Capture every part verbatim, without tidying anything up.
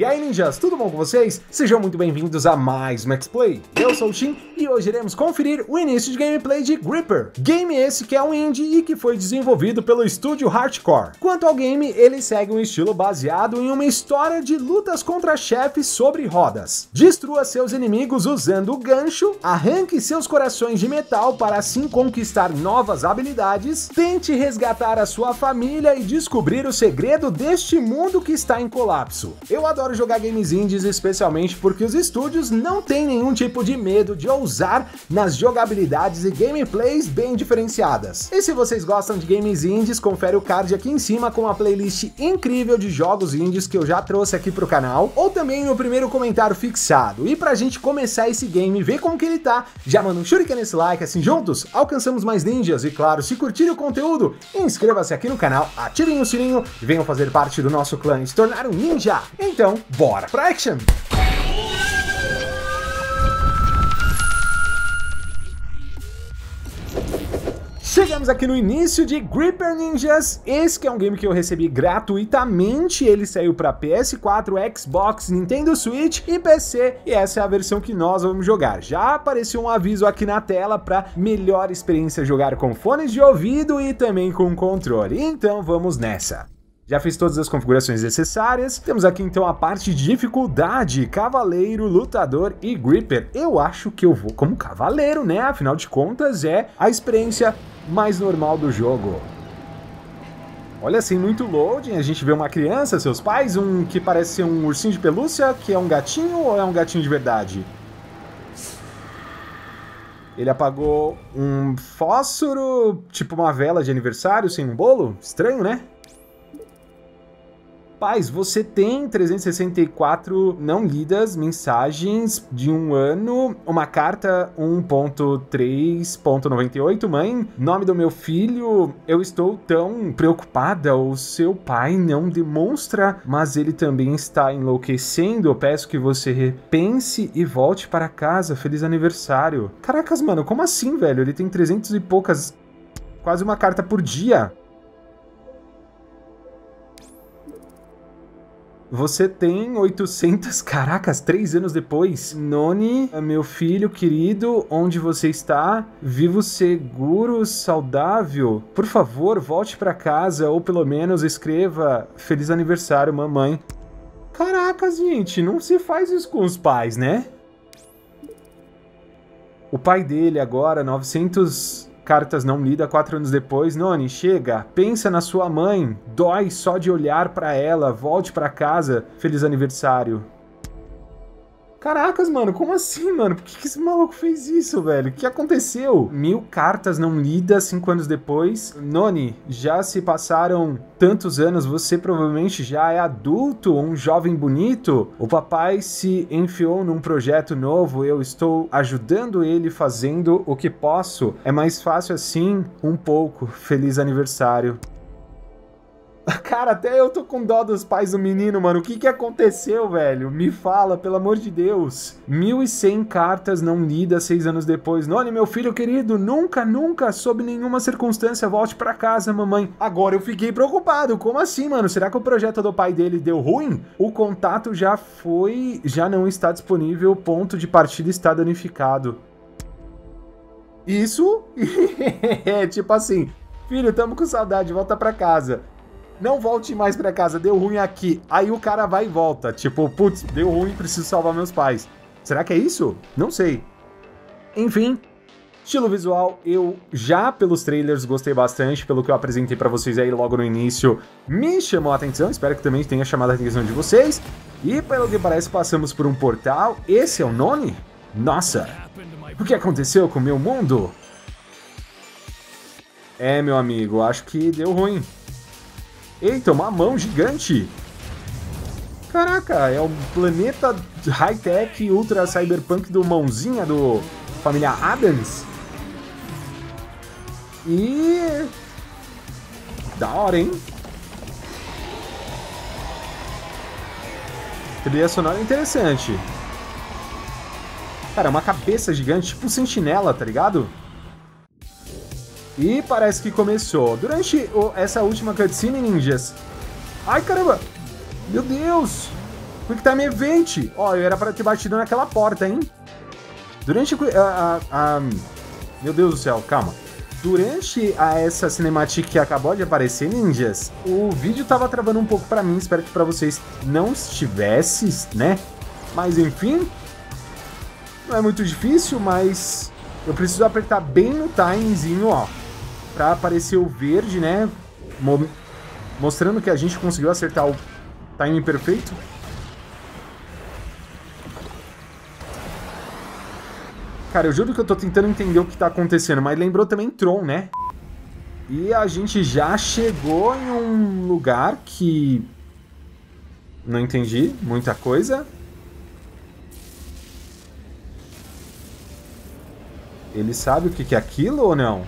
E aí, ninjas, tudo bom com vocês? Sejam muito bem-vindos a mais um Xplay. Eu sou o Shin e hoje iremos conferir o início de gameplay de Gripper. Game esse que é um indie e que foi desenvolvido pelo estúdio Hardcore. Quanto ao game, ele segue um estilo baseado em uma história de lutas contra chefes sobre rodas. Destrua seus inimigos usando o gancho, arranque seus corações de metal para assim conquistar novas habilidades, tente resgatar a sua família e descobrir o segredo deste mundo que está em colapso. Eu adoro jogar games indies, especialmente porque os estúdios não têm nenhum tipo de medo de ousar nas jogabilidades e gameplays bem diferenciadas. E se vocês gostam de games indies, confere o card aqui em cima com uma playlist incrível de jogos indies que eu já trouxe aqui pro canal, ou também no primeiro comentário fixado. E pra gente começar esse game e ver como que ele tá, já manda um shuriken nesse like, assim juntos alcançamos mais ninjas. E claro, se curtir o conteúdo, inscreva-se aqui no canal, ativem o sininho e venham fazer parte do nosso clã e se tornar um ninja. Então, bora pra action! Chegamos aqui no início de Gripper, ninjas. Esse que é um game que eu recebi gratuitamente, ele saiu para P S quatro, Xbox, Nintendo Switch e P C, e essa é a versão que nós vamos jogar. Já apareceu um aviso aqui na tela para melhor experiência jogar com fones de ouvido e também com controle, então vamos nessa. Já fiz todas as configurações necessárias. Temos aqui então a parte de dificuldade, cavaleiro, lutador e gripper. Eu acho que eu vou como cavaleiro, né? Afinal de contas, é a experiência mais normal do jogo. Olha, assim, muito loading, a gente vê uma criança, seus pais, um que parece ser um ursinho de pelúcia, que é um gatinho ou é um gatinho de verdade? Ele apagou um fósforo, tipo uma vela de aniversário, sem um bolo? Estranho, né? Paz, você tem trezentas e sessenta e quatro não lidas, mensagens de um ano, uma carta um ponto três ponto noventa e oito. Mãe, nome do meu filho, eu estou tão preocupada, o seu pai não demonstra, mas ele também está enlouquecendo, eu peço que você repense e volte para casa, feliz aniversário. Caracas, mano, como assim, velho? Ele tem trezentas e poucas, quase uma carta por dia. Você tem oitocentas, caracas, três anos depois. Noni, meu filho querido, onde você está? Vivo, seguro, saudável. Por favor, volte pra casa, ou pelo menos escreva feliz aniversário, mamãe. Caracas, gente, não se faz isso com os pais, né? O pai dele agora, novecentas... cartas não lida quatro anos depois. Noni, chega, pensa na sua mãe, dói só de olhar pra ela, volte pra casa, feliz aniversário. Caracas, mano, como assim, mano? Por que, que esse maluco fez isso, velho? O que aconteceu? Mil cartas não lidas cinco anos depois. Noni, já se passaram tantos anos, você provavelmente já é adulto, um jovem bonito. O papai se enfiou num projeto novo, eu estou ajudando ele fazendo o que posso. É mais fácil assim, um pouco. Feliz aniversário. Cara, até eu tô com dó dos pais do menino, mano. O que que aconteceu, velho? Me fala, pelo amor de Deus. mil e cem cartas não lidas seis anos depois. Noni, meu filho querido, nunca, nunca, sob nenhuma circunstância, volte pra casa, mamãe. Agora eu fiquei preocupado. Como assim, mano? Será que o projeto do pai dele deu ruim? O contato já foi... já não está disponível. O ponto de partida está danificado. Isso? É tipo assim. Filho, tamo com saudade, volta pra casa. Não volte mais pra casa, deu ruim aqui. Aí o cara vai e volta. Tipo, putz, deu ruim, preciso salvar meus pais. Será que é isso? Não sei. Enfim, estilo visual, eu já pelos trailers gostei bastante, pelo que eu apresentei pra vocês aí logo no início, me chamou a atenção, espero que também tenha chamado a atenção de vocês. E pelo que parece, passamos por um portal. Esse é o Noni? Nossa, o que aconteceu com o meu mundo? É, meu amigo, acho que deu ruim. Eita, uma mão gigante! Caraca, é o planeta high-tech ultra cyberpunk do mãozinha do família Adams. E... da hora, hein? Trilha sonora interessante. Cara, é uma cabeça gigante, tipo sentinela, tá ligado? E parece que começou. Durante o, essa última cutscene, ninjas... Ai, caramba! Meu Deus! Quick Time Event. Ó, eu era pra ter batido naquela porta, hein? Durante a... a, a... Meu Deus do céu, calma. Durante a essa cinemática que acabou de aparecer, ninjas, o vídeo tava travando um pouco pra mim. Espero que pra vocês não estivesse, né? Mas enfim, não é muito difícil, mas eu preciso apertar bem no timezinho, ó, pra aparecer o verde, né? Mo mostrando que a gente conseguiu acertar o time perfeito. Cara, eu juro que eu tô tentando entender o que tá acontecendo, mas lembrou também Tron, né? E a gente já chegou em um lugar que... Não entendi muita coisa. Ele sabe o que é aquilo ou não?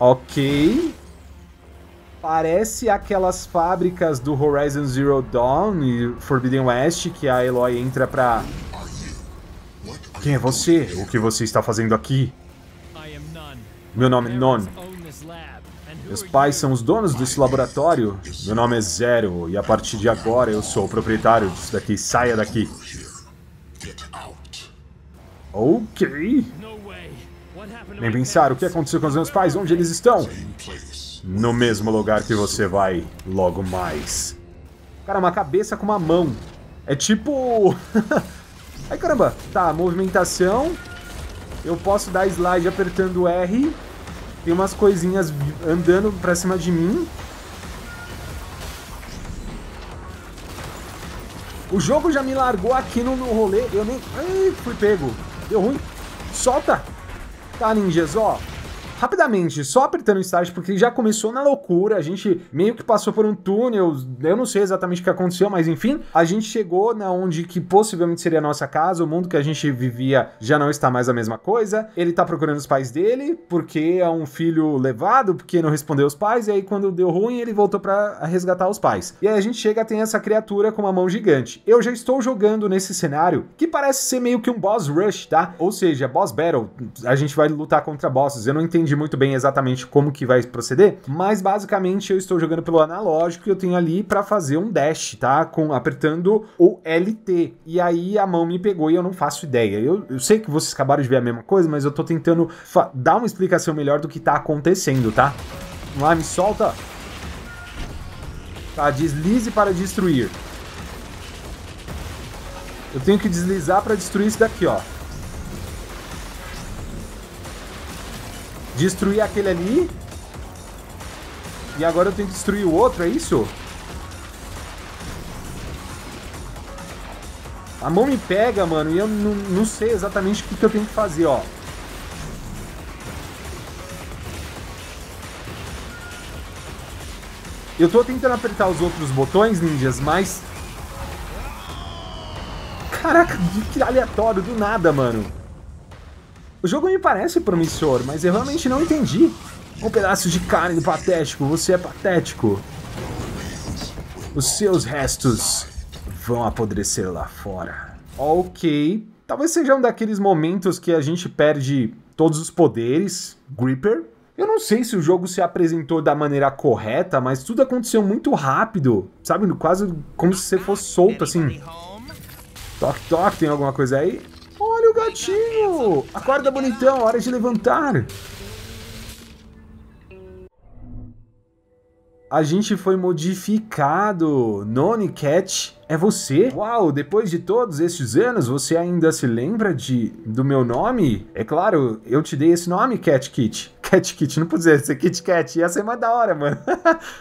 Ok. Parece aquelas fábricas do Horizon Zero Dawn e Forbidden West, que a Aloy entra pra... Quem é você? O que você está fazendo aqui? Meu nome é Non. Meus pais são os donos desse laboratório. Meu nome é Zero e a partir de agora eu sou o proprietário disso daqui. Saia daqui. Ok. Nem pensar, o que aconteceu com os meus pais? Onde eles estão? No mesmo lugar que você vai logo mais. Cara, uma cabeça com uma mão. É tipo... Ai, caramba, tá, movimentação, eu posso dar slide apertando R, tem umas coisinhas andando pra cima de mim. O jogo já me largou aqui no, no rolê, eu nem... Ai, fui pego, deu ruim, solta! Tá, ninjas, ó, rapidamente, só apertando start, porque já começou na loucura, a gente meio que passou por um túnel, eu não sei exatamente o que aconteceu, mas enfim, a gente chegou na onde que possivelmente seria a nossa casa, o mundo que a gente vivia já não está mais a mesma coisa, ele tá procurando os pais dele, porque é um filho levado, porque não respondeu os pais, e aí quando deu ruim, ele voltou pra resgatar os pais. E aí a gente chega, tem essa criatura com uma mão gigante. Eu já estou jogando nesse cenário, que parece ser meio que um boss rush, tá? Ou seja, boss battle, a gente vai lutar contra bosses, eu não entendi muito bem exatamente como que vai proceder, mas basicamente eu estou jogando pelo analógico e eu tenho ali para fazer um dash, tá? Com, apertando o L T. E aí a mão me pegou e eu não faço ideia. Eu, eu sei que vocês acabaram de ver a mesma coisa, mas eu tô tentando dar uma explicação melhor do que tá acontecendo, tá? Vamos lá, me solta. Tá, deslize para destruir. Eu tenho que deslizar para destruir isso daqui, ó. Destruir aquele ali. E agora eu tenho que destruir o outro, é isso? A mão me pega, mano, e eu não, não sei exatamente o que, que eu tenho que fazer, ó. Eu tô tentando apertar os outros botões, ninjas, mas... Caraca, que aleatório, do nada, mano. O jogo me parece promissor, mas eu realmente não entendi. Um pedaço de carne patético, você é patético. Os seus restos vão apodrecer lá fora. Ok. Talvez seja um daqueles momentos que a gente perde todos os poderes. Gripper. Eu não sei se o jogo se apresentou da maneira correta, mas tudo aconteceu muito rápido. Sabe, quase como se você fosse solto, assim. Toque, toque, tem alguma coisa aí? Olha o gatinho! Acorda, bonitão, hora de levantar! A gente foi modificado! Nonicat, é você? Uau, depois de todos estes anos, você ainda se lembra de do meu nome? É claro, eu te dei esse nome, Cat Kit. Cat Kit, não podia ser Kit Kat, ia ser mais da hora, mano.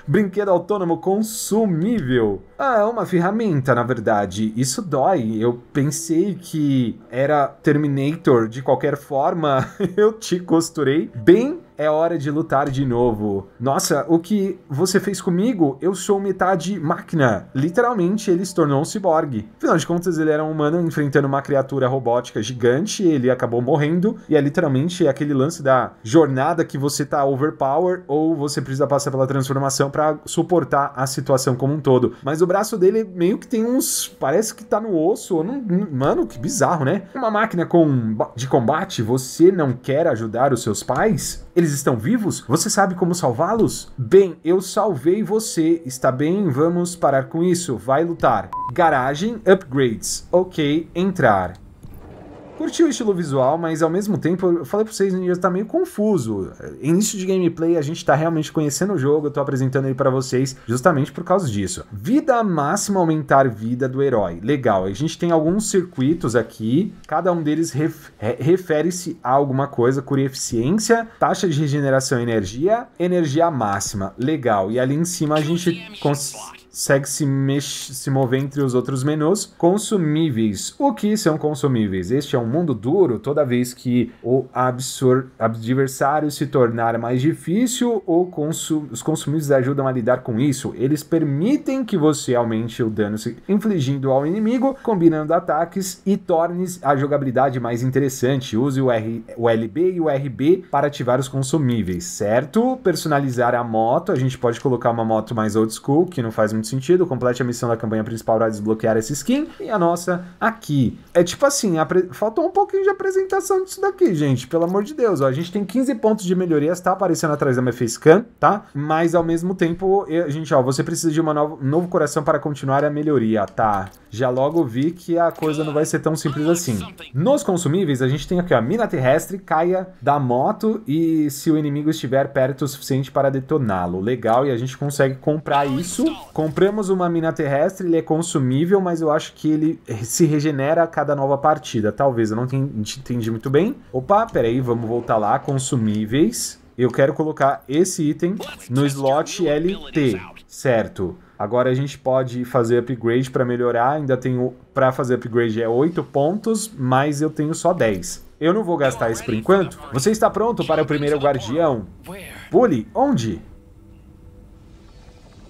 Brinquedo autônomo consumível. Ah, é uma ferramenta, na verdade. Isso dói. Eu pensei que era Terminator. De qualquer forma, eu te costurei. Bem, é hora de lutar de novo. Nossa, o que você fez comigo? Eu sou metade máquina. Literalmente, ele se tornou um ciborgue. Afinal de contas, ele era um humano enfrentando uma criatura robótica gigante. Ele acabou morrendo. E é literalmente aquele lance da jornada que você tá overpower ou você precisa passar pela transformação pra suportar a situação como um todo. Mas o braço dele meio que tem uns... Parece que tá no osso. Não, não, mano, que bizarro, né? Uma máquina com, de combate, você não quer ajudar os seus pais? Ele Eles estão vivos? Você sabe como salvá-los? Bem, eu salvei você. Está bem, vamos parar com isso. Vai lutar. Garagem, upgrades. Ok, entrar. Curti o estilo visual, mas ao mesmo tempo, eu falei pra vocês, já tá meio confuso. Início de gameplay, a gente tá realmente conhecendo o jogo, eu tô apresentando ele pra vocês justamente por causa disso. Vida máxima, aumentar vida do herói. Legal, a gente tem alguns circuitos aqui, cada um deles ref re refere-se a alguma coisa, cura e eficiência, taxa de regeneração e energia, energia máxima. Legal, e ali em cima a gente consegue... segue se, mexe, se mover entre os outros menus. Consumíveis. O que são consumíveis? Este é um mundo duro. Toda vez que o adversário se tornar mais difícil, o consu os consumíveis ajudam a lidar com isso. Eles permitem que você aumente o dano infligindo ao inimigo, combinando ataques e torne a jogabilidade mais interessante. Use o, R o L B e o R B para ativar os consumíveis, certo? Personalizar a moto. A gente pode colocar uma moto mais old school, que não faz muito sentido. Complete a missão da campanha principal para desbloquear essa skin, e a nossa aqui. É tipo assim, apre... faltou um pouquinho de apresentação disso daqui, gente, pelo amor de Deus, ó, a gente tem quinze pontos de melhorias, tá aparecendo atrás da minha facecam, tá? Mas ao mesmo tempo, eu... gente, ó, você precisa de uma nova... um novo coração para continuar a melhoria, tá? Já logo vi que a coisa não vai ser tão simples assim. Nos consumíveis, a gente tem aqui, ó, mina terrestre, caia da moto e se o inimigo estiver perto o suficiente para detoná-lo. Legal, e a gente consegue comprar isso. Compramos uma mina terrestre, ele é consumível, mas eu acho que ele se regenera a cada nova partida. Talvez, eu não entendi muito bem. Opa, peraí, vamos voltar lá, consumíveis. Eu quero colocar esse item no slot L T, certo? Agora a gente pode fazer upgrade para melhorar, ainda tenho... Para fazer upgrade é oito pontos, mas eu tenho só dez. Eu não vou gastar isso por enquanto. Você está pronto para o primeiro guardião? Pule, onde?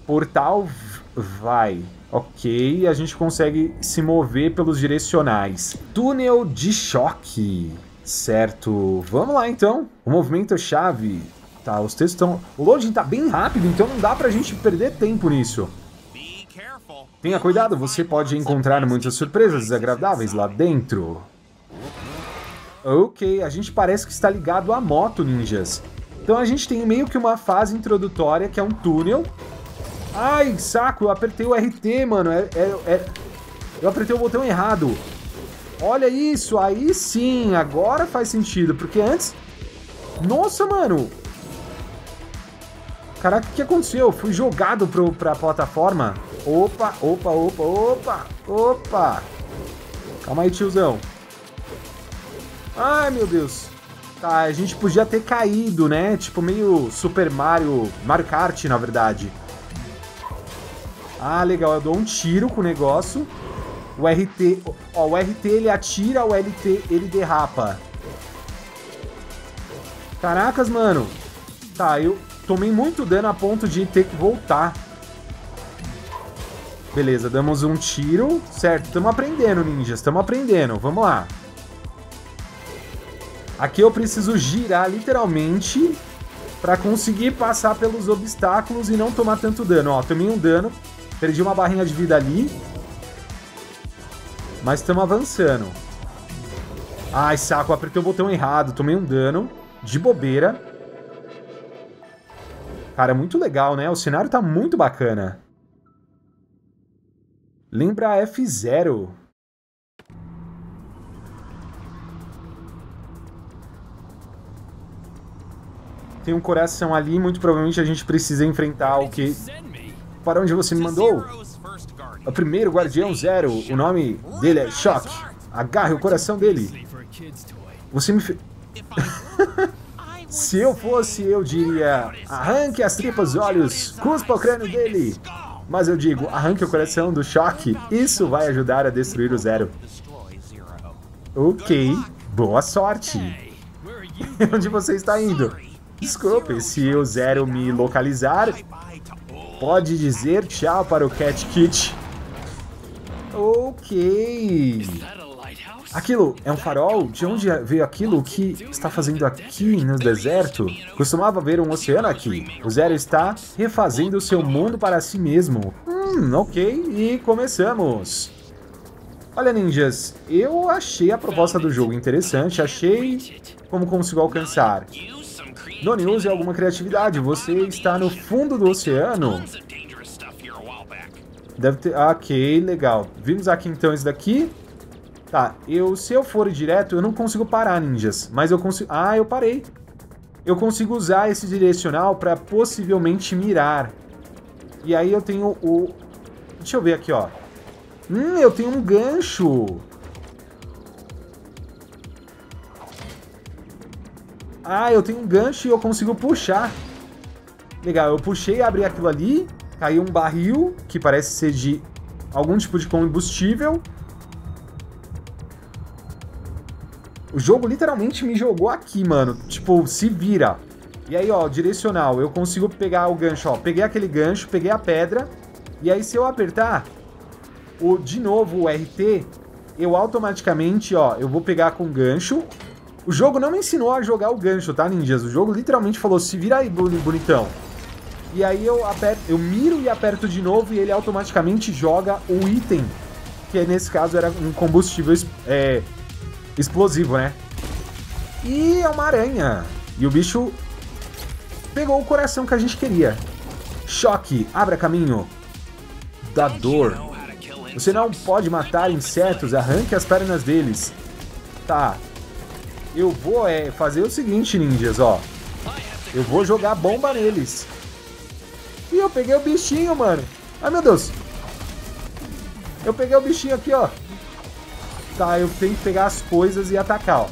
Portal vai. Ok, a gente consegue se mover pelos direcionais. Túnel de choque. Certo, vamos lá então. O movimento é chave. Tá, os textos estão... O loading tá bem rápido, então não dá pra gente perder tempo nisso. Tenha cuidado, você pode encontrar muitas surpresas desagradáveis lá dentro. Ok, a gente parece que está ligado à moto, ninjas. Então a gente tem meio que uma fase introdutória, que é um túnel. Ai, saco, eu apertei o R T, mano. É, é, é... Eu apertei o botão errado. Olha isso, aí sim, agora faz sentido, porque antes... Nossa, mano! Caraca, o que aconteceu? Eu fui jogado pro, pra plataforma. Opa, opa, opa, opa, opa! Calma aí, tiozão. Ai, meu Deus. Tá, a gente podia ter caído, né? Tipo, meio Super Mario... Mario Kart, na verdade. Ah, legal, eu dou um tiro com o negócio. O R T... Ó, o R T ele atira, o L T ele derrapa. Caracas, mano. Tá, eu tomei muito dano a ponto de ter que voltar. Beleza, damos um tiro. Certo, estamos aprendendo, ninjas. Estamos aprendendo. Vamos lá. Aqui eu preciso girar, literalmente, para conseguir passar pelos obstáculos e não tomar tanto dano. Ó, tomei um dano. Perdi uma barrinha de vida ali. Mas estamos avançando. Ai, saco. Apertei o botão errado. Tomei um dano. De bobeira. Cara, muito legal, né? O cenário tá muito bacana. Lembra a F zero. Tem um coração ali. Muito provavelmente a gente precisa enfrentar o que... Para onde você me mandou? O primeiro guardião Zero. O nome dele é Shock. Agarre o coração dele. Você me... Fe... Se eu fosse, eu diria: arranque as tripas, olhos, cuspa o crânio dele. Mas eu digo: arranque o coração do Choque. Isso vai ajudar a destruir o Zero. Ok, boa sorte. Onde você está indo? Desculpe, se o Zero me localizar, pode dizer tchau para o Cat Kit. Ok. Aquilo é um farol? De onde veio aquilo? O que está fazendo aqui no deserto? Costumava ver um oceano aqui. O Zero está refazendo o seu mundo para si mesmo. Hum, ok. E começamos. Olha, ninjas, eu achei a proposta do jogo interessante. Achei como consigo alcançar. Donnie, use alguma criatividade. Você está no fundo do oceano. Deve ter... Ok, legal. Vimos aqui então isso daqui. Tá, eu, se eu for direto, eu não consigo parar, ninjas. Mas eu consigo... Ah, eu parei. Eu consigo usar esse direcional para possivelmente mirar. E aí eu tenho o... Deixa eu ver aqui, ó. Hum, eu tenho um gancho. Ah, eu tenho um gancho e eu consigo puxar. Legal, eu puxei, abri aquilo ali. Caiu um barril, que parece ser de algum tipo de combustível. O jogo literalmente me jogou aqui, mano. Tipo, se vira. E aí, ó, direcional. Eu consigo pegar o gancho, ó. Peguei aquele gancho, peguei a pedra. E aí, se eu apertar, o, de novo, o R T, eu automaticamente, ó, eu vou pegar com gancho. O jogo não me ensinou a jogar o gancho, tá, ninjas? O jogo literalmente falou, se vira aí, bonitão. E aí, eu, aperto, eu miro e aperto de novo e ele automaticamente joga o item. Que nesse caso era um combustível... É, explosivo, né? E é uma aranha. E o bicho pegou o coração que a gente queria. Choque. Abra caminho da dor. Você não pode matar insetos. Arranque as pernas deles. Tá. Eu vou é, fazer o seguinte, ninjas, ó. Eu vou jogar bomba neles. Ih, eu peguei o bichinho, mano. Ai, meu Deus. Eu peguei o bichinho aqui, ó. Tá, eu tenho que pegar as coisas e atacar, ó.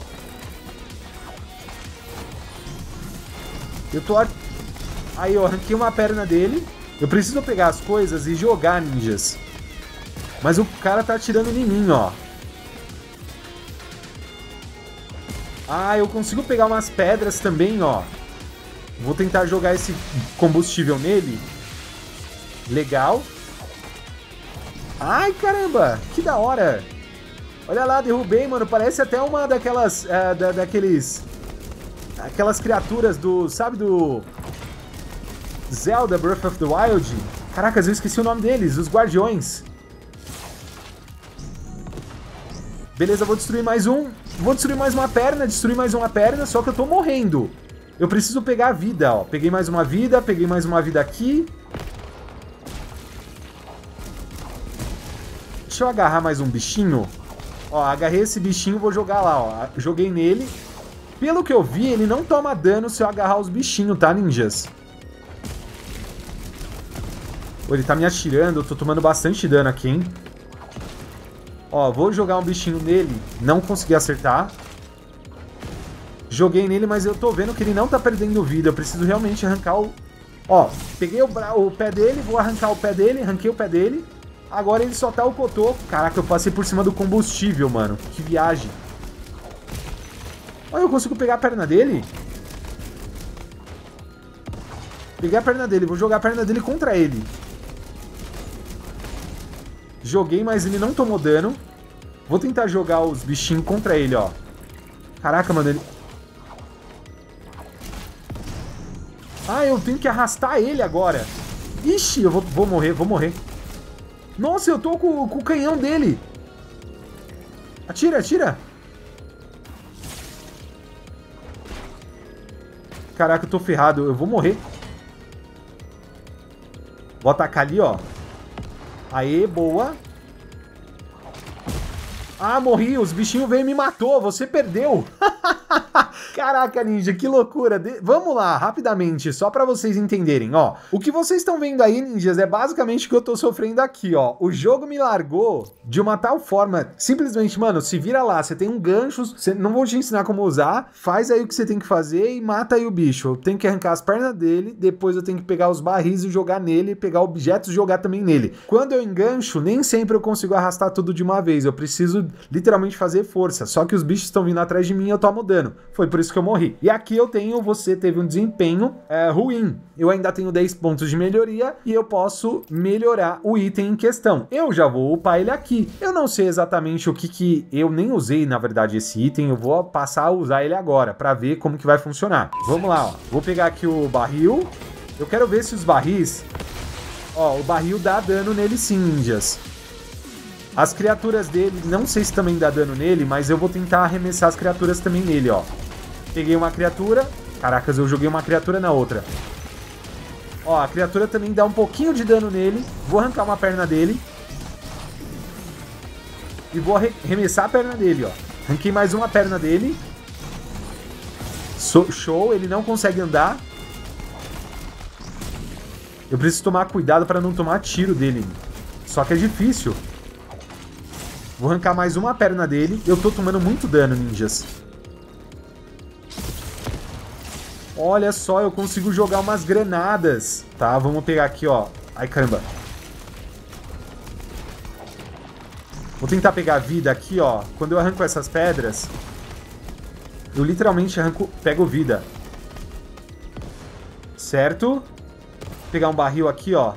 Eu tô... Aí, eu arranquei uma perna dele. Eu preciso pegar as coisas e jogar, ninjas. Mas o cara tá atirando em mim, ó. Ah, eu consigo pegar umas pedras também, ó. Vou tentar jogar esse combustível nele. Legal. Ai, caramba. Que da hora. Olha lá, derrubei, mano. Parece até uma daquelas... Uh, da, daqueles... Aquelas criaturas do... Sabe, do... Zelda, Breath of the Wild. Caracas, eu esqueci o nome deles. Os Guardiões. Beleza, vou destruir mais um. Vou destruir mais uma perna. Destruir mais uma perna. Só que eu tô morrendo. Eu preciso pegar a vida, ó. Peguei mais uma vida. Peguei mais uma vida aqui. Deixa eu agarrar mais um bichinho. Ó, agarrei esse bichinho, vou jogar lá, ó. Joguei nele. Pelo que eu vi, ele não toma dano se eu agarrar os bichinhos, tá, ninjas? Pô, ele tá me atirando, eu tô tomando bastante dano aqui, hein? Ó, vou jogar um bichinho nele. Não consegui acertar. Joguei nele, mas eu tô vendo que ele não tá perdendo vida. Eu preciso realmente arrancar o... Ó, peguei o, bra... o pé dele, vou arrancar o pé dele, arranquei o pé dele. Agora ele só tá o cotoco. Caraca, eu passei por cima do combustível, mano. Que viagem. Olha, eu consigo pegar a perna dele. Peguei a perna dele. Vou jogar a perna dele contra ele. Joguei, mas ele não tomou dano. Vou tentar jogar os bichinhos contra ele, ó. Caraca, mano, ele... Ah, eu tenho que arrastar ele agora. Ixi, eu vou, vou morrer, vou morrer. Nossa, eu tô com, com o canhão dele. Atira, atira. Caraca, eu tô ferrado. Eu vou morrer. Vou atacar ali, ó. Aê, boa. Ah, morri. Os bichinhos veio e me matou. Você perdeu. Caraca, ninja, que loucura. De... Vamos lá, rapidamente, só pra vocês entenderem, ó. O que vocês estão vendo aí, ninjas, é basicamente o que eu tô sofrendo aqui, ó. O jogo me largou de uma tal forma, simplesmente, mano, se vira lá, você tem um gancho, você... não vou te ensinar como usar, faz aí o que você tem que fazer e mata aí o bicho. Eu tenho que arrancar as pernas dele, depois eu tenho que pegar os barris e jogar nele, pegar objetos e jogar também nele. Quando eu engancho, nem sempre eu consigo arrastar tudo de uma vez, eu preciso literalmente fazer força, só que os bichos estão vindo atrás de mim e eu tomo dano. Foi por isso que eu morri. E aqui eu tenho, você teve um desempenho é, ruim. Eu ainda tenho dez pontos de melhoria e eu posso melhorar o item em questão. Eu já vou upar ele aqui. Eu não sei exatamente o que que... Eu nem usei, na verdade, esse item. Eu vou passar a usar ele agora pra ver como que vai funcionar. Vamos lá, ó. Vou pegar aqui o barril. Eu quero ver se os barris... Ó, o barril dá dano nele sim, ninjas. As criaturas dele, não sei se também dá dano nele, mas eu vou tentar arremessar as criaturas também nele, ó. Peguei uma criatura, Caracas, eu joguei uma criatura na outra. Ó, a criatura também dá um pouquinho de dano nele. Vou arrancar uma perna dele. E vou arremessar a perna dele, ó. Arranquei mais uma perna dele. So show, ele não consegue andar. Eu preciso tomar cuidado para não tomar tiro dele. Só que é difícil. Vou arrancar mais uma perna dele. Eu tô tomando muito dano, ninjas. Olha só, eu consigo jogar umas granadas. Tá, vamos pegar aqui, ó. Ai, caramba. Vou tentar pegar a vida aqui, ó. Quando eu arranco essas pedras, eu literalmente arranco, pego vida. Certo? Vou pegar um barril aqui, ó.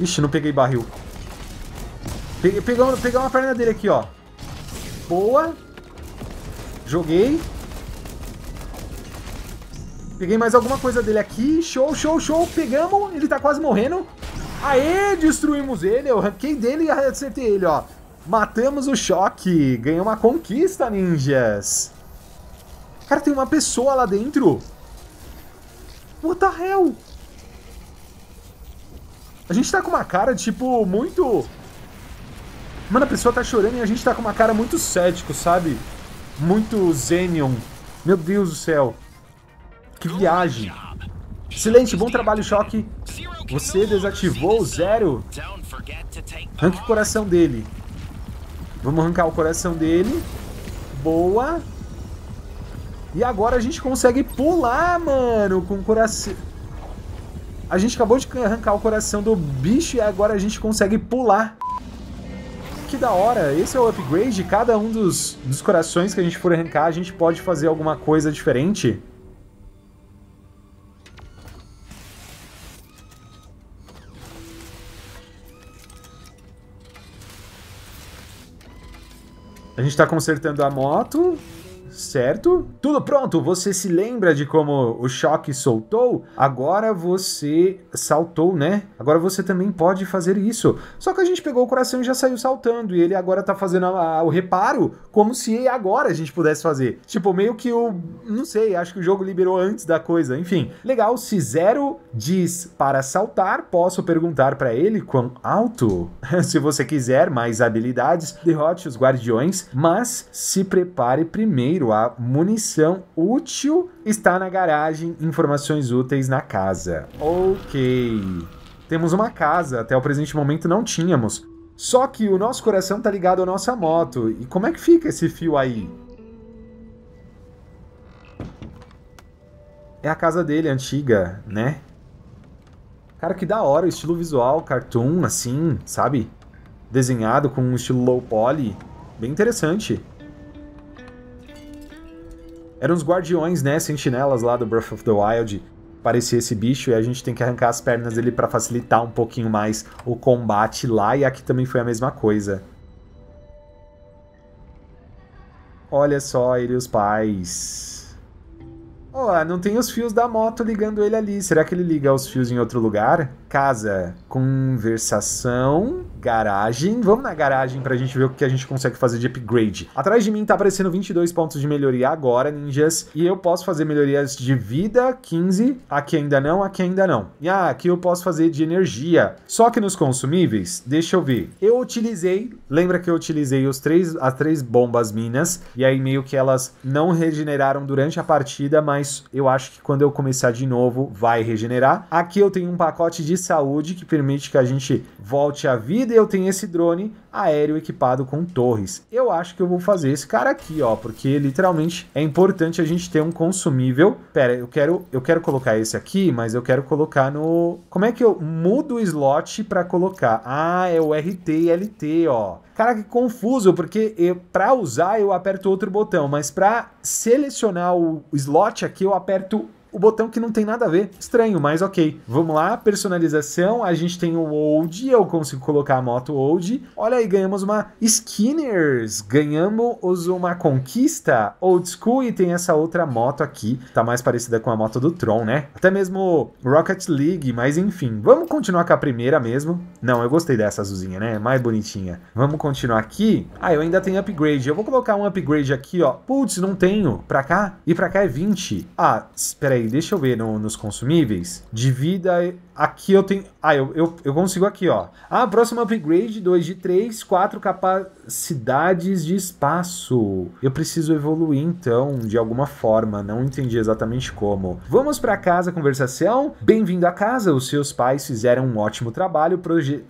Ixi, não peguei barril. Peguei, peguei, peguei uma perna dele aqui, ó. Boa. Joguei. Peguei mais alguma coisa dele aqui. Show, show, show. Pegamos. Ele tá quase morrendo. Aê, destruímos ele. Eu arranquei dele e acertei ele, ó. Matamos o choque. Ganhou uma conquista, ninjas. Cara, tem uma pessoa lá dentro. What the hell? A gente tá com uma cara, tipo, muito... Mano, a pessoa tá chorando e a gente tá com uma cara muito cético, sabe? Muito Zenion. Meu Deus do céu. Que viagem. Excelente, bom trabalho, Choque. Você desativou o zero. Arranque o coração dele. Vamos arrancar o coração dele. Boa. E agora a gente consegue pular, mano, com o coração... A gente acabou de arrancar o coração do bicho e agora a gente consegue pular. Que da hora, esse é o upgrade. Cada um dos, dos corações que a gente for arrancar, a gente pode fazer alguma coisa diferente. A gente tá consertando a moto, certo? Tudo pronto, você se lembra de como o choque soltou? Agora você saltou, né? Agora você também pode fazer isso. Só que a gente pegou o coração e já saiu saltando, e ele agora tá fazendo a, a, o reparo como se agora a gente pudesse fazer. Tipo, meio que o... não sei, acho que o jogo liberou antes da coisa, enfim. Legal, se Zero diz para saltar, posso perguntar pra ele quão alto? Se você quiser mais habilidades, derrote os guardiões, mas se prepare primeiro. A munição útil está na garagem, informações úteis na casa. Ok. Temos uma casa, até o presente momento não tínhamos. Só que o nosso coração tá ligado à nossa moto. E como é que fica esse fio aí? É a casa dele, antiga, né? Cara, que da hora, o estilo visual, cartoon, assim, sabe? Desenhado com um estilo low poly. Bem interessante. Eram os guardiões, né? Sentinelas lá do Breath of the Wild. Parecia esse bicho e a gente tem que arrancar as pernas dele pra facilitar um pouquinho mais o combate lá. E aqui também foi a mesma coisa. Olha só, ele e os pais. Oh, não tem os fios da moto ligando ele ali. Será que ele liga os fios em outro lugar? Casa, conversação, garagem. Vamos na garagem pra gente ver o que a gente consegue fazer de upgrade. Atrás de mim tá aparecendo vinte e dois pontos de melhoria agora, ninjas. E eu posso fazer melhorias de vida, quinze. Aqui ainda não, aqui ainda não. E ah, aqui eu posso fazer de energia. Só que nos consumíveis, deixa eu ver. Eu utilizei, lembra que eu utilizei os três, as três bombas minas. E aí meio que elas não regeneraram durante a partida, mas eu acho que quando eu começar de novo, vai regenerar. Aqui eu tenho um pacote de saúde que permite que a gente volte à vida. E eu tenho esse drone aéreo equipado com torres. Eu acho que eu vou fazer esse cara aqui, ó, porque literalmente é importante a gente ter um consumível. Pera, eu quero, eu quero colocar esse aqui, mas eu quero colocar no... Como é que eu mudo o slot pra colocar? Ah, é o R T e L T, ó. Cara, que confuso, porque eu, pra usar eu aperto outro botão, mas pra selecionar o slot aqui eu aperto... o botão que não tem nada a ver. Estranho, mas ok. Vamos lá, personalização. A gente tem o Old, eu consigo colocar a moto Old. Olha aí, ganhamos uma Skinners. Ganhamos uma conquista Old School e tem essa outra moto aqui. Tá mais parecida com a moto do Tron, né? Até mesmo Rocket League, mas enfim. Vamos continuar com a primeira mesmo. Não, eu gostei dessa azulzinha, né? Mais bonitinha. Vamos continuar aqui. Ah, eu ainda tenho upgrade. Eu vou colocar um upgrade aqui, ó. Putz, não tenho. Pra cá? E pra cá é vinte. Ah, espera aí. Deixa eu ver no, nos consumíveis. De vida... Aqui eu tenho... Ah, eu, eu, eu consigo aqui, ó. Ah, próximo upgrade. dois de três. quatro capacidades de espaço. Eu preciso evoluir, então, de alguma forma. Não entendi exatamente como. Vamos pra casa, conversação. Bem-vindo a casa. Os seus pais fizeram um ótimo trabalho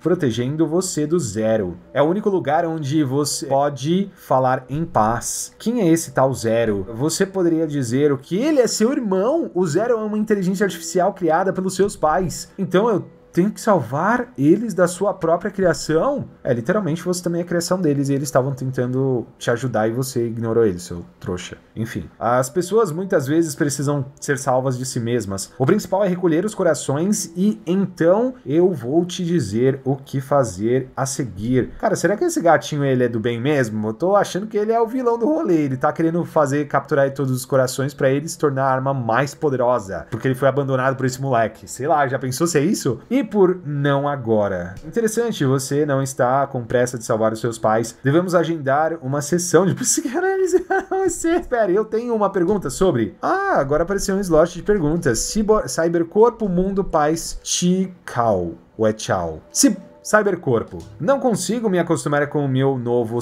protegendo você do zero. É o único lugar onde você pode falar em paz. Quem é esse tal zero? Você poderia dizer o que ele é seu irmão. O zero é uma inteligência artificial criada pelos seus pais. Então eu tenho que salvar eles da sua própria criação? É, literalmente você também é a criação deles e eles estavam tentando te ajudar e você ignorou eles, seu trouxa. Enfim, as pessoas muitas vezes precisam ser salvas de si mesmas. O principal é recolher os corações e então eu vou te dizer o que fazer a seguir. Cara, será que esse gatinho ele é do bem mesmo? Eu tô achando que ele é o vilão do rolê. Ele tá querendo fazer, capturar todos os corações pra ele se tornar a arma mais poderosa. Porque ele foi abandonado por esse moleque. Sei lá, já pensou se é isso? E por não agora. Interessante, você não está com pressa de salvar os seus pais. Devemos agendar uma sessão de psicanálise. Espera, eu tenho uma pergunta sobre... Ah, agora apareceu um slot de perguntas. Cibor... Cybercorpo, mundo, paz, tchau. Ou é tchau? Se... Cybercorpo. Não consigo me acostumar com o meu novo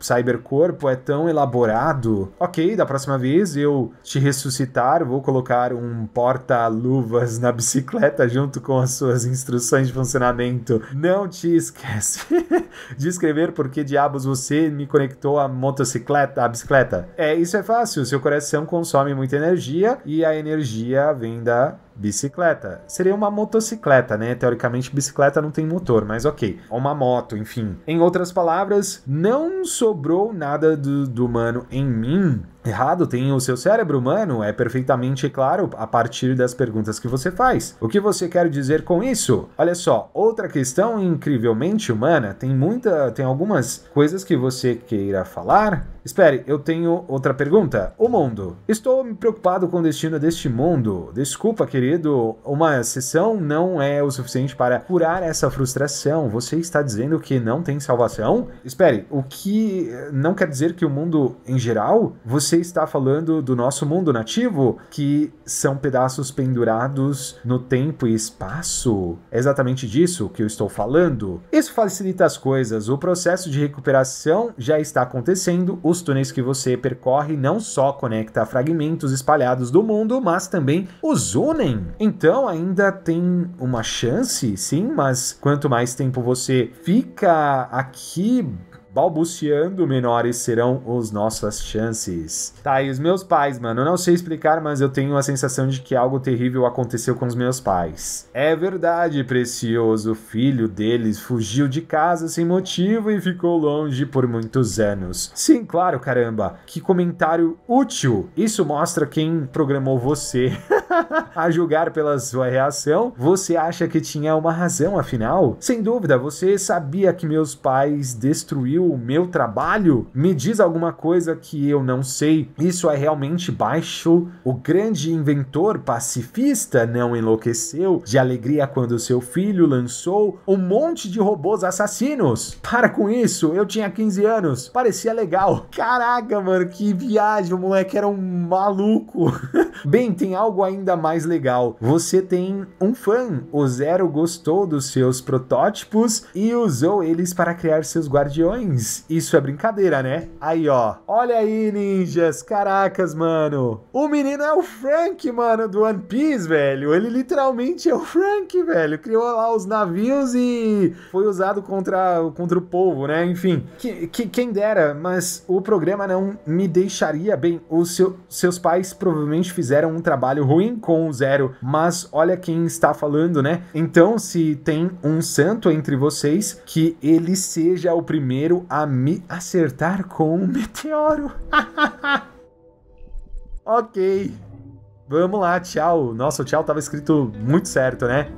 cybercorpo, é tão elaborado. Ok, da próxima vez eu te ressuscitar, vou colocar um porta-luvas na bicicleta junto com as suas instruções de funcionamento. Não te esquece de escrever por que diabos você me conectou à motocicleta, à bicicleta. É, isso é fácil, seu coração consome muita energia e a energia vem da... bicicleta. Seria uma motocicleta, né? Teoricamente, bicicleta não tem motor, mas ok. Uma moto, enfim. Em outras palavras, não sobrou nada do, do humano em mim. Errado, tem o seu cérebro humano, é perfeitamente claro a partir das perguntas que você faz. O que você quer dizer com isso? Olha só, outra questão incrivelmente humana, tem muita, tem algumas coisas que você queira falar. Espere, eu tenho outra pergunta. O mundo. Estou me preocupado com o destino deste mundo. Desculpa, querido, uma sessão não é o suficiente para curar essa frustração. Você está dizendo que não tem salvação? Espere, o que não quer dizer que o mundo em geral... Você Você está falando do nosso mundo nativo, que são pedaços pendurados no tempo e espaço? É exatamente disso que eu estou falando. Isso facilita as coisas. O processo de recuperação já está acontecendo. Os túneis que você percorre não só conecta fragmentos espalhados do mundo, mas também os unem. Então ainda tem uma chance, sim, mas quanto mais tempo você fica aqui... balbuciando, menores serão as nossas chances. Tá, e os meus pais, mano, eu não sei explicar, mas eu tenho a sensação de que algo terrível aconteceu com os meus pais. É verdade, precioso, o filho deles fugiu de casa sem motivo e ficou longe por muitos anos. Sim, claro, caramba, que comentário útil. Isso mostra quem programou você. A julgar pela sua reação, você acha que tinha uma razão, afinal? Sem dúvida, você sabia que meus pais destruíram o meu trabalho? Me diz alguma coisa que eu não sei. Isso é realmente baixo? O grande inventor pacifista não enlouqueceu de alegria quando seu filho lançou um monte de robôs assassinos? Para com isso, eu tinha quinze anos, parecia legal. Caraca, mano, que viagem, o moleque era um maluco. Bem, tem algo ainda mais legal. Você tem um fã. O Zero gostou dos seus protótipos e usou eles para criar seus guardiões. Isso é brincadeira, né? Aí, ó. Olha aí, ninjas. Caracas, mano. O menino é o Frank, mano, do One Piece, velho. Ele literalmente é o Frank, velho. Criou lá os navios e foi usado contra, contra o povo, né? Enfim, que, que, quem dera, mas o programa não me deixaria bem. Os seu, seus pais provavelmente fizeram um trabalho ruim com o Zero, mas olha quem está falando, né? Então, se tem um santo entre vocês, que ele seja o primeiro a me acertar com um meteoro. Ok. Vamos lá, tchau. Nossa, o tchau tava escrito muito certo, né?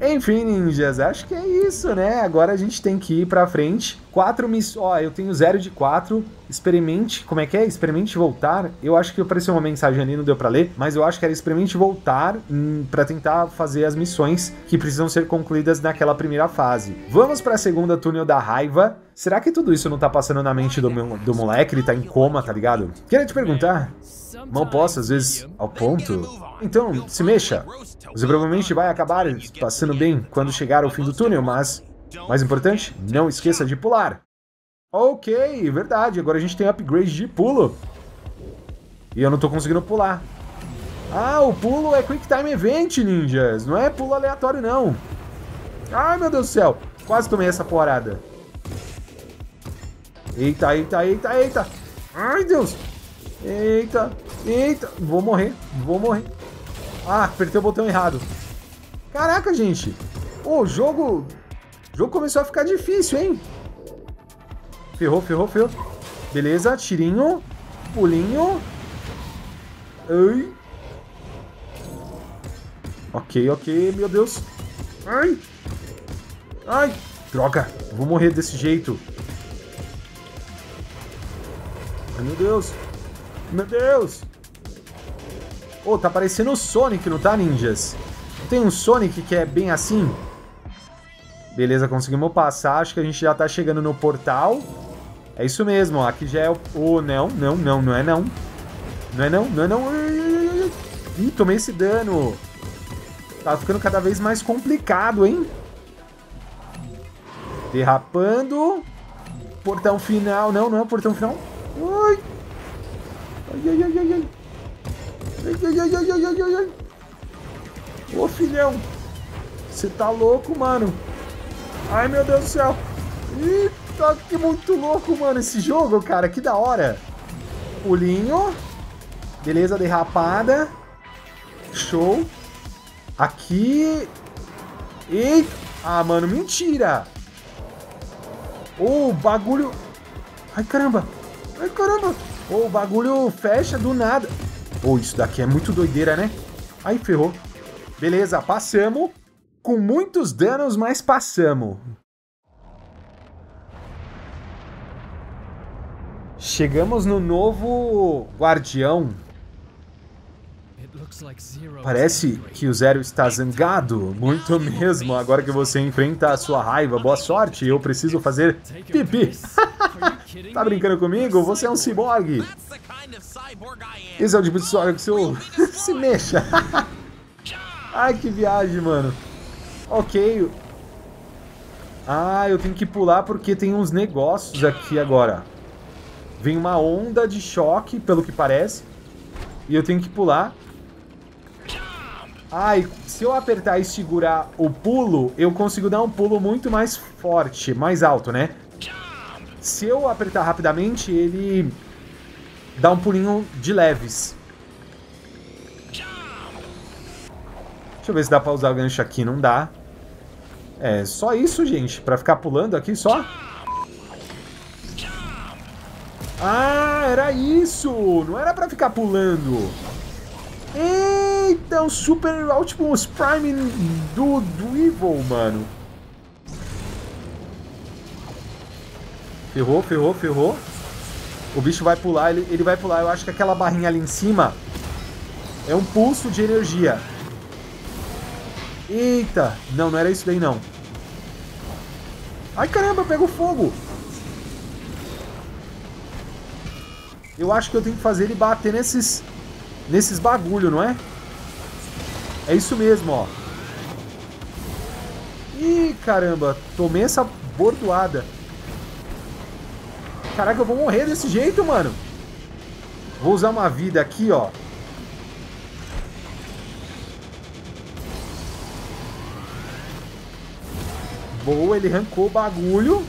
Enfim, ninjas, acho que é isso, né? Agora a gente tem que ir pra frente... Quatro missões. Ó, eu tenho zero de quatro. Experimente. Como é que é? Experimente voltar. Eu acho que apareceu uma mensagem ali, não deu pra ler. Mas eu acho que era experimente voltar em, pra tentar fazer as missões que precisam ser concluídas naquela primeira fase. Vamos pra segunda, túnel da raiva. Será que tudo isso não tá passando na mente do, meu, do moleque? Ele tá em coma, tá ligado? Queria te perguntar. Não posso, às vezes, ao ponto. Então, se mexa. Você provavelmente vai acabar passando bem quando chegar ao fim do túnel, mas... mais importante, não esqueça de pular. Ok, verdade. Agora a gente tem upgrade de pulo. E eu não tô conseguindo pular. Ah, o pulo é Quick Time Event, ninjas. Não é pulo aleatório, não. Ai, meu Deus do céu. Quase tomei essa porrada. Eita, eita, eita, eita. Ai, Deus. Eita, eita. Vou morrer, vou morrer. Ah, apertei o botão errado. Caraca, gente. O jogo... O jogo começou a ficar difícil, hein? Ferrou, ferrou, ferrou. Beleza, tirinho. Pulinho. Ai. Ok, ok, meu Deus. Ai. Ai. Droga, vou morrer desse jeito. Ai, meu Deus. Meu Deus. Oh, tá parecendo o Sonic, não tá, ninjas? Tem um Sonic que é bem assim... Beleza, conseguimos passar. Acho que a gente já tá chegando no portal. É isso mesmo, ó. Aqui já é o... Oh, não, não, não, não é não. Não é não, não é não. Ih, tomei esse dano. Tá ficando cada vez mais complicado, hein? Derrapando. Portão final. Não, não é o portão final. Ai. Ai, ai, ai, ai, ai. Ai, ai, ai, ai, ai, ai, ai. Ô, filhão. Você tá louco, mano. Ai, meu Deus do céu. Ih, tá que muito louco, mano, esse jogo, cara. Que da hora. Pulinho. Beleza, derrapada. Show. Aqui. Eita. Ah, mano, mentira. Oh, o bagulho... Ai, caramba. Ai, caramba. Oh, o bagulho fecha do nada. Oh, isso daqui é muito doideira, né? Ai, ferrou. Beleza, passamos. Com muitos danos, mas passamos. Chegamos no novo guardião. Parece que o Zero está zangado. Muito mesmo. Agora que você enfrenta a sua raiva, boa sorte. Eu preciso fazer pipi. Tá brincando comigo? Você é um ciborgue. Esse é o tipo de história que seu... Se mexa. Ai, que viagem, mano. Ok. Ah, eu tenho que pular porque tem uns negócios aqui agora. Vem uma onda de choque, pelo que parece. E eu tenho que pular. Ah, e se eu apertar e segurar o pulo, eu consigo dar um pulo muito mais forte, mais alto, né? Se eu apertar rapidamente, ele dá um pulinho de leves. Deixa eu ver se dá pra usar o gancho aqui. Não dá. É, só isso, gente. Pra ficar pulando aqui, só. Ah, era isso. Não era pra ficar pulando. Eita, o Super Optimus Prime do, do Evil, mano. Ferrou, ferrou, ferrou. O bicho vai pular. Ele, ele vai pular. Eu acho que aquela barrinha ali em cima é um pulso de energia. Eita! Não, não era isso daí, não. Ai, caramba, pegou fogo! Eu acho que eu tenho que fazer ele bater nesses... Nesses bagulho, não é? É isso mesmo, ó. Ih, caramba! Tomei essa bordoada. Caraca, eu vou morrer desse jeito, mano! Vou usar uma vida aqui, ó. Boa, ele arrancou o bagulho.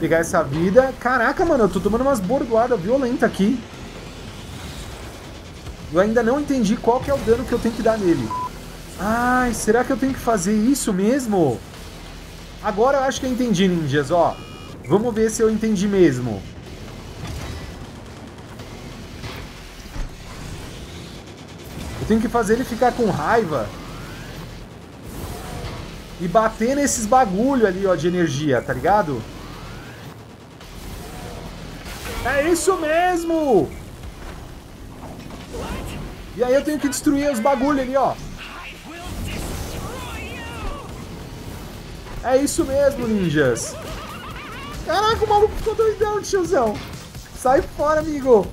Pegar essa vida. Caraca, mano, eu tô tomando umas bordoadas violentas aqui. Eu ainda não entendi qual que é o dano que eu tenho que dar nele. Ai, será que eu tenho que fazer isso mesmo? Agora eu acho que eu entendi, ninjas, ó. Vamos ver se eu entendi mesmo. Eu tenho que fazer ele ficar com raiva. e bater nesses bagulho ali, ó, de energia, tá ligado? É isso mesmo! E aí eu tenho que destruir os bagulho ali, ó. É isso mesmo, ninjas. Caraca, o maluco ficou doidão, tiozão. Sai fora, amigo.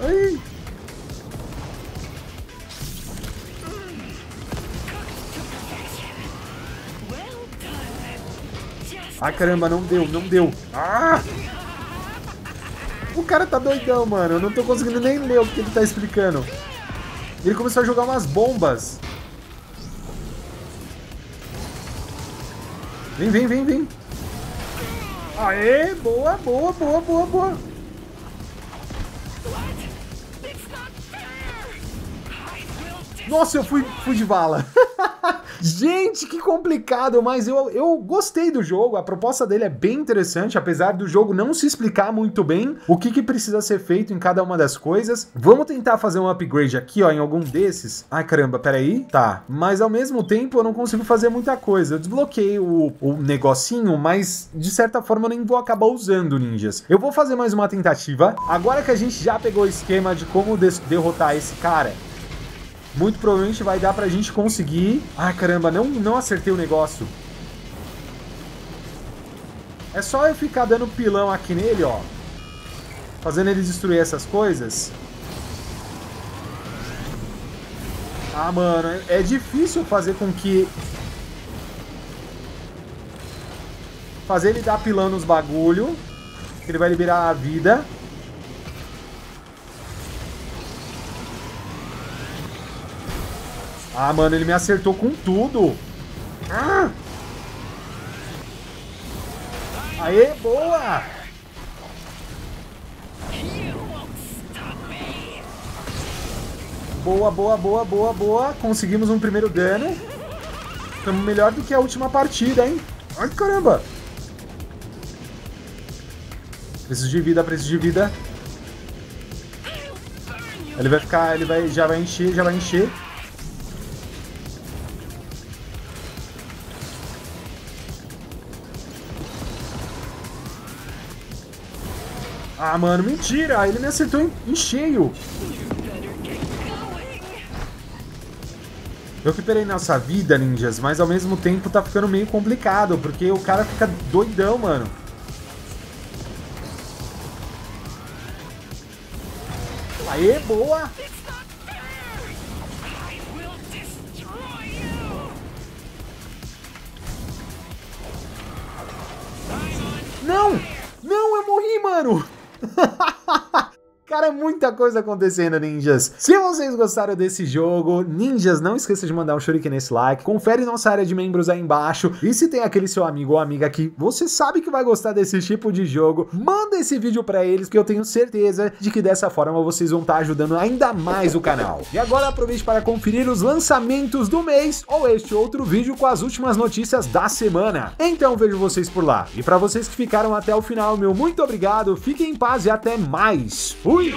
Ai. Ai, caramba, não deu, não deu. Ah! O cara tá doidão, mano. Eu não tô conseguindo nem ler o que ele tá explicando. Ele começou a jogar umas bombas. Vem, vem, vem, vem. Aê, boa, boa, boa, boa, boa. Nossa, eu fui, fui de bala. Gente, que complicado, mas eu, eu gostei do jogo, a proposta dele é bem interessante, apesar do jogo não se explicar muito bem o que, que precisa ser feito em cada uma das coisas. Vamos tentar fazer um upgrade aqui, ó, em algum desses. Ai, caramba, peraí. Tá, mas ao mesmo tempo eu não consigo fazer muita coisa. Eu desbloqueei o, o negocinho, mas de certa forma eu nem vou acabar usando, ninjas. Eu vou fazer mais uma tentativa. Agora que a gente já pegou o esquema de como derrotar esse cara, muito provavelmente vai dar pra gente conseguir... Ah, caramba, não, não acertei o negócio. É só eu ficar dando pilão aqui nele, ó. Fazendo ele destruir essas coisas. Ah, mano, é difícil fazer com que... Fazer ele dar pilão nos bagulho. Ele vai liberar a vida. Ah, mano, ele me acertou com tudo. Ah! Aê, boa! Boa, boa, boa, boa, boa. Conseguimos um primeiro dano. Estamos melhor do que a última partida, hein? Ai, caramba! Preciso de vida, preciso de vida. Ele vai ficar... Ele vai, já vai encher, já vai encher. Ah, mano, mentira! Ele me acertou em, em cheio! Eu recuperei nossa vida, ninjas, mas ao mesmo tempo tá ficando meio complicado, porque o cara fica doidão, mano. Aê, boa! Não! Não, eu morri, mano! Cara, muita coisa acontecendo, ninjas. Se vocês gostaram desse jogo, ninjas, não esqueça de mandar um shuriken nesse like. Confere nossa área de membros aí embaixo. E se tem aquele seu amigo ou amiga que você sabe que vai gostar desse tipo de jogo, manda esse vídeo pra eles, que eu tenho certeza de que dessa forma vocês vão estar ajudando ainda mais o canal. E agora aproveite para conferir os lançamentos do mês ou este outro vídeo com as últimas notícias da semana. Então vejo vocês por lá. E pra vocês que ficaram até o final, meu muito obrigado, fiquem em paz e até mais. Fui!